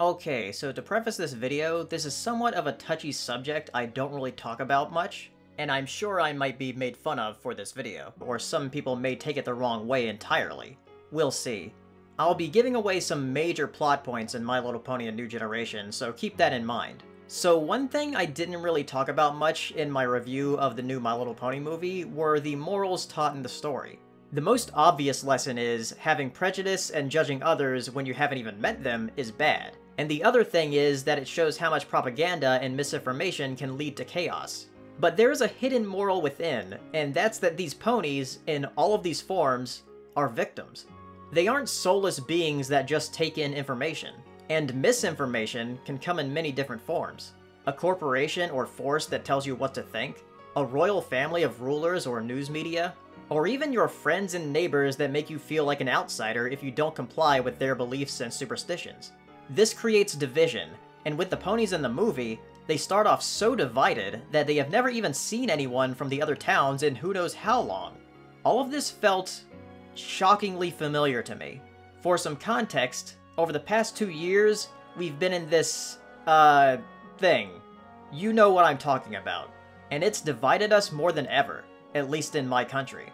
Okay, so to preface this video, this is somewhat of a touchy subject I don't really talk about much, and I'm sure I might be made fun of for this video, or some people may take it the wrong way entirely. We'll see. I'll be giving away some major plot points in My Little Pony: A New Generation, so keep that in mind. So one thing I didn't really talk about much in my review of the new My Little Pony movie were the morals taught in the story. The most obvious lesson is, having prejudice and judging others when you haven't even met them is bad. And the other thing is that it shows how much propaganda and misinformation can lead to chaos. But there is a hidden moral within, and that's that these ponies, in all of these forms, are victims. They aren't soulless beings that just take in information. And misinformation can come in many different forms. A corporation or force that tells you what to think, a royal family of rulers or news media, or even your friends and neighbors that make you feel like an outsider if you don't comply with their beliefs and superstitions. This creates division, and with the ponies in the movie, they start off so divided that they have never even seen anyone from the other towns in who knows how long. All of this felt shockingly familiar to me. For some context, over the past 2 years, we've been in this, thing. You know what I'm talking about. And it's divided us more than ever, at least in my country.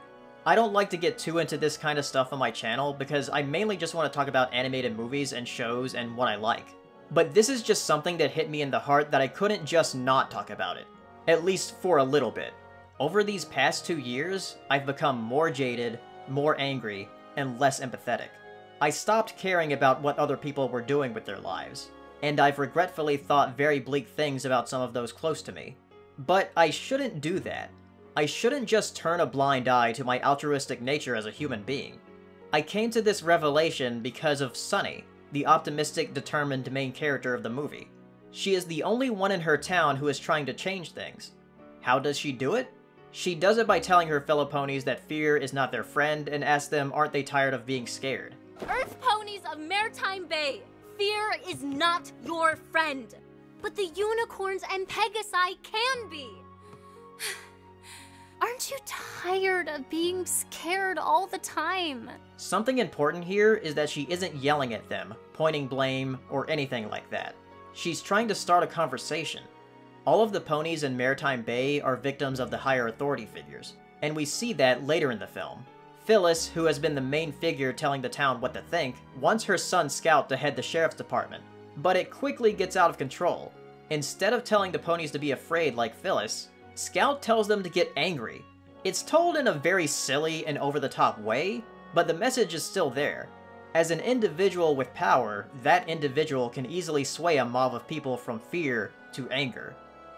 I don't like to get too into this kind of stuff on my channel because I mainly just want to talk about animated movies and shows and what I like. But this is just something that hit me in the heart that I couldn't just not talk about it. At least for a little bit. Over these past 2 years, I've become more jaded, more angry, and less empathetic. I stopped caring about what other people were doing with their lives, and I've regretfully thought very bleak things about some of those close to me. But I shouldn't do that. I shouldn't just turn a blind eye to my altruistic nature as a human being. I came to this revelation because of Sunny, the optimistic, determined main character of the movie. She is the only one in her town who is trying to change things. How does she do it? She does it by telling her fellow ponies that fear is not their friend and asks them, aren't they tired of being scared? Earth ponies of Maretime Bay, fear is not your friend. But the unicorns and Pegasi can be. Aren't you tired of being scared all the time? Something important here is that she isn't yelling at them, pointing blame, or anything like that. She's trying to start a conversation. All of the ponies in Maretime Bay are victims of the higher authority figures, and we see that later in the film. Phyllis, who has been the main figure telling the town what to think, wants her son Scout to head the sheriff's department, but it quickly gets out of control. Instead of telling the ponies to be afraid like Phyllis, Scout tells them to get angry. It's told in a very silly and over-the-top way, but the message is still there. As an individual with power, that individual can easily sway a mob of people from fear to anger.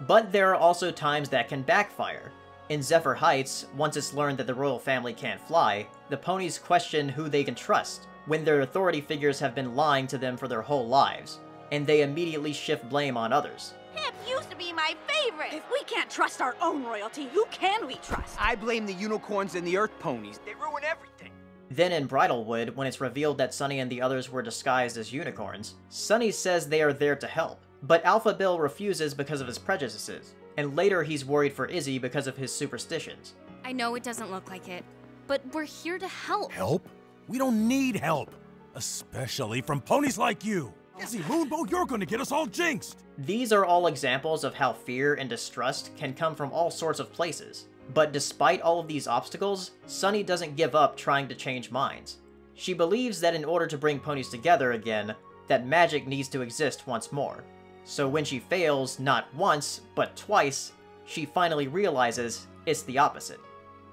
But there are also times that can backfire. In Zephyr Heights, once it's learned that the royal family can't fly, the ponies question who they can trust, when their authority figures have been lying to them for their whole lives, and they immediately shift blame on others. Pip used to be my favorite! If we can't trust our own royalty, who can we trust? I blame the unicorns and the earth ponies. They ruin everything. Then in Bridlewood, when it's revealed that Sunny and the others were disguised as unicorns, Sunny says they are there to help, but Alpha Bill refuses because of his prejudices, and later he's worried for Izzy because of his superstitions. I know it doesn't look like it, but we're here to help. Help? We don't need help, especially from ponies like you. Izzy Moonbow, you're gonna get us all jinxed! These are all examples of how fear and distrust can come from all sorts of places. But despite all of these obstacles, Sunny doesn't give up trying to change minds. She believes that in order to bring ponies together again, that magic needs to exist once more. So when she fails, not once, but twice, she finally realizes it's the opposite.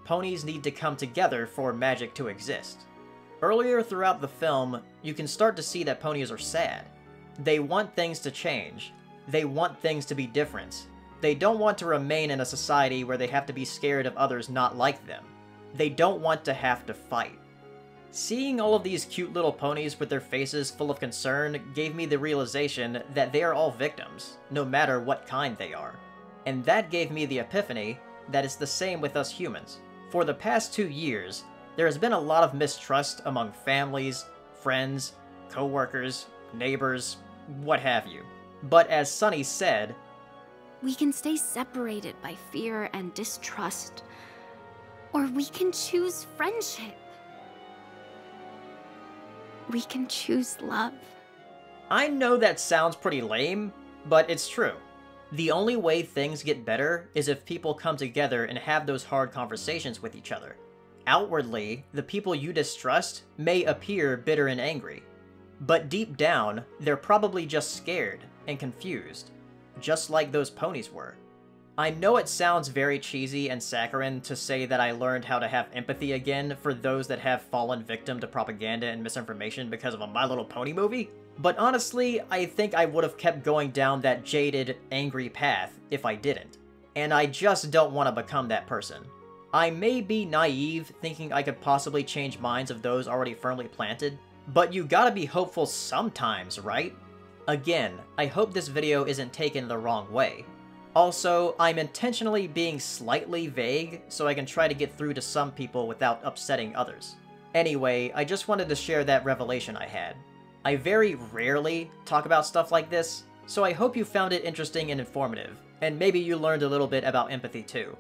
Ponies need to come together for magic to exist. Earlier throughout the film, you can start to see that ponies are sad. They want things to change. They want things to be different. They don't want to remain in a society where they have to be scared of others not like them. They don't want to have to fight. Seeing all of these cute little ponies with their faces full of concern gave me the realization that they are all victims, no matter what kind they are. And that gave me the epiphany that it's the same with us humans. For the past 2 years, there has been a lot of mistrust among families, friends, co-workers, neighbors, what have you. But as Sunny said, we can stay separated by fear and distrust, or we can choose friendship. We can choose love. I know that sounds pretty lame, but it's true. The only way things get better is if people come together and have those hard conversations with each other. Outwardly, the people you distrust may appear bitter and angry, but deep down, they're probably just scared and confused, just like those ponies were. I know it sounds very cheesy and saccharine to say that I learned how to have empathy again for those that have fallen victim to propaganda and misinformation because of a My Little Pony movie, but honestly, I think I would have kept going down that jaded, angry path if I didn't. And I just don't want to become that person. I may be naive, thinking I could possibly change minds of those already firmly planted, but you gotta be hopeful sometimes, right? Again, I hope this video isn't taken the wrong way. Also, I'm intentionally being slightly vague so I can try to get through to some people without upsetting others. Anyway, I just wanted to share that revelation I had. I very rarely talk about stuff like this, so I hope you found it interesting and informative, and maybe you learned a little bit about empathy too.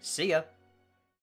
See ya!